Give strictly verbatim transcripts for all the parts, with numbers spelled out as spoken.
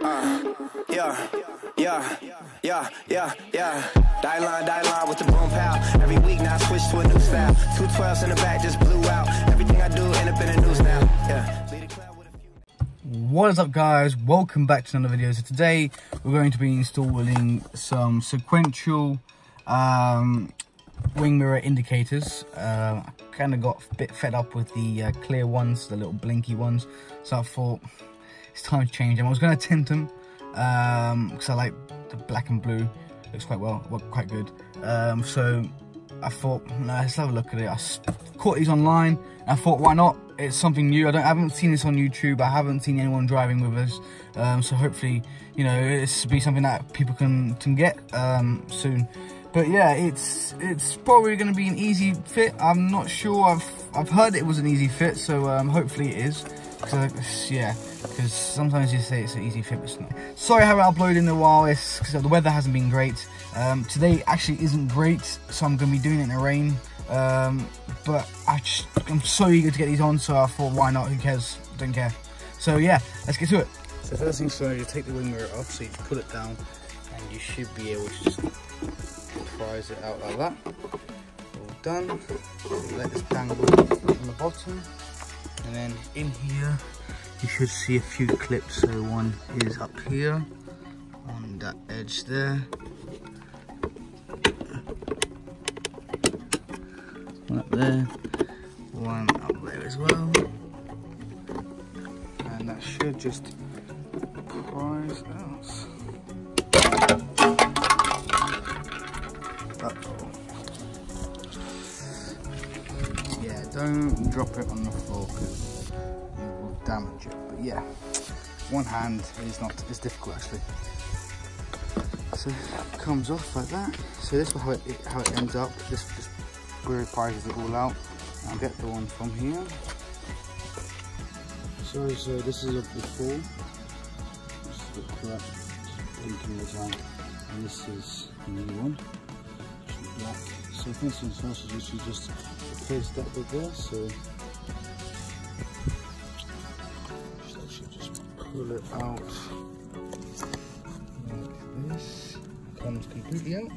uh, yeah, yeah, yeah, yeah, yeah. Die line, die line with the boom pow. Every week now I switch to a new style. Two twelves in the back just blew out. Everything I do end up in the news now. Yeah. What is up, guys? Welcome back to another video. So today we're going to be installing some sequential um, wing mirror indicators. Uh, I kind of got a bit fed up with the uh, clear ones, the little blinky ones. So I thought it's time to change them. I was going to tint them um, because I like the black and blue. Looks quite well, well quite good. Um, so I thought, no, let's have a look at it. I caught these online. And I thought, why not? It's something new. I don't I haven't seen this on YouTube. I haven't seen anyone driving with us. Um, so hopefully, you know, this will be something that people can can get um, soon. But yeah, it's it's probably going to be an easy fit. I'm not sure. I've I've heard it was an easy fit, so um, hopefully it is. Cause, yeah, because sometimes you say it's an easy fit, but it's not. Sorry I haven't uploaded in a while. It's because the weather hasn't been great. Um, today actually isn't great, so I'm going to be doing it in the rain. Um, but I just, I'm so eager to get these on, so I thought, why not? Who cares? Don't care. So yeah, let's get to it. So first thing, so you take the wing mirror off, so you pull it down, and you should be able to just prise it out like that. All done. Let this dangle on the bottom. And then in here, you should see a few clips. So one is up here, on that edge there. One up there, one up there as well. And that should just prise out. Uh-oh. Yeah, don't drop it on the floor because you will damage it. But yeah, one hand is not as difficult actually. So it comes off like that. So this is how it, how it ends up. This just really prizes it all out. I'll get the one from here. So, so this is a before. This is the correct blinking design. And this is the new one. Black. So for instance, I should just, just replace that bit there, so should actually just pull it out like this. Comes completely out.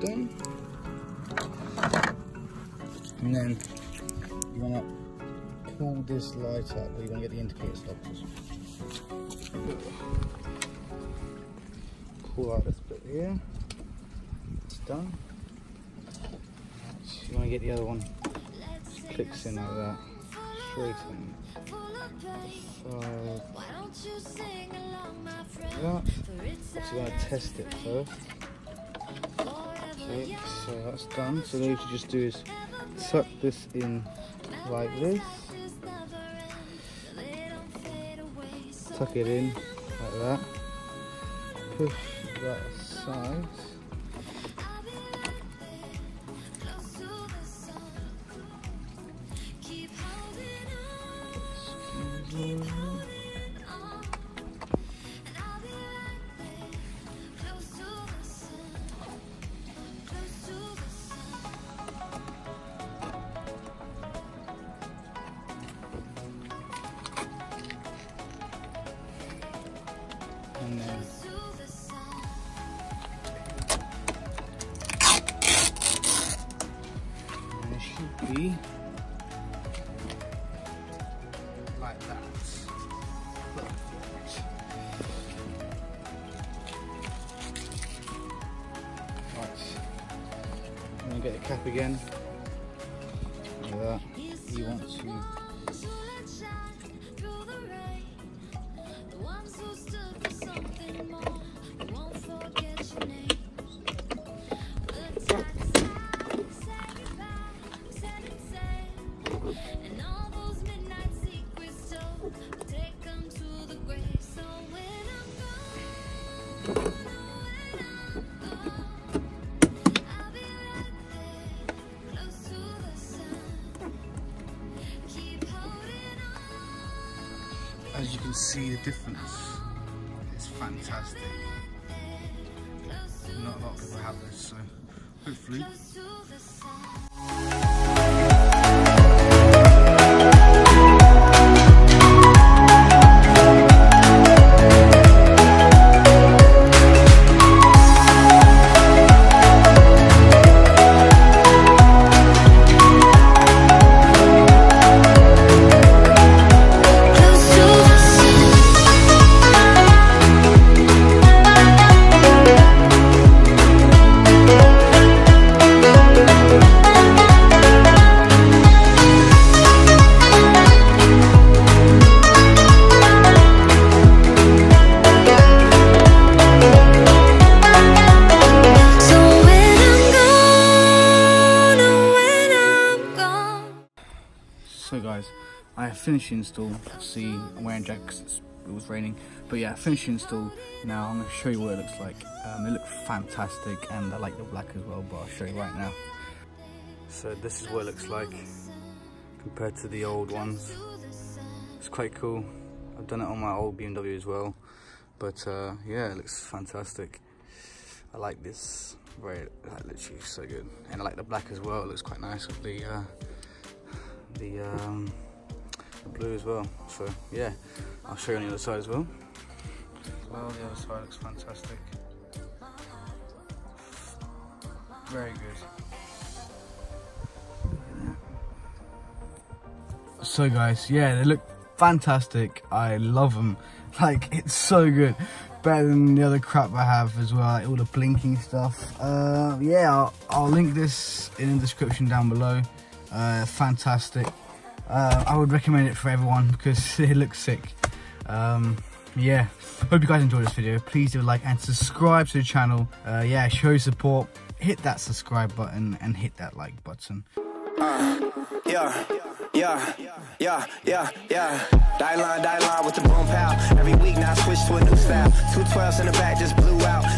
Done. And then you wanna pull this light up, but you wanna get the indicator stoppers. Pull out this bit here. Done. So you want to get the other one, just clicks in like that, straight in. So, yeah. So you want to test it first. Okay, so that's done. So all you have to just do is tuck this in like this. Tuck it in like that. Push that aside. And then and it should be like that. Perfect. Right. I'm gonna get the cap again. Like that. You want to As you can see, the difference is fantastic. Not a lot of people have this, so hopefully. finishing install. See, I'm wearing a jacket because it was raining. But yeah, finishing install. Now I'm going to show you what it looks like. Um, it looks fantastic, and I like the black as well, but I'll show you right now. So this is what it looks like compared to the old ones. It's quite cool. I've done it on my old B M W as well, but uh, yeah, it looks fantastic. I like this, very, like, literally so good. And I like the black as well, it looks quite nice with the uh, the, um, the blue as well. So yeah, I'll show you on the other side as well. Well, the other side looks fantastic. Very good. So guys, yeah, they look fantastic. I love them, like, it's so good, better than the other crap I have as well, like all the blinking stuff. Uh yeah, I'll, I'll link this in the description down below. Uh fantastic. uh I would recommend it for everyone because it looks sick. Um yeah, hope you guys enjoyed this video. Please do like and subscribe to the channel. Uh yeah, show support, hit that subscribe button and hit that like button. Uh, yeah, yeah, yeah, yeah, yeah. Die line, die line with the boom pow. Every week now I switch to a new style. Two twelves in the back just blew out.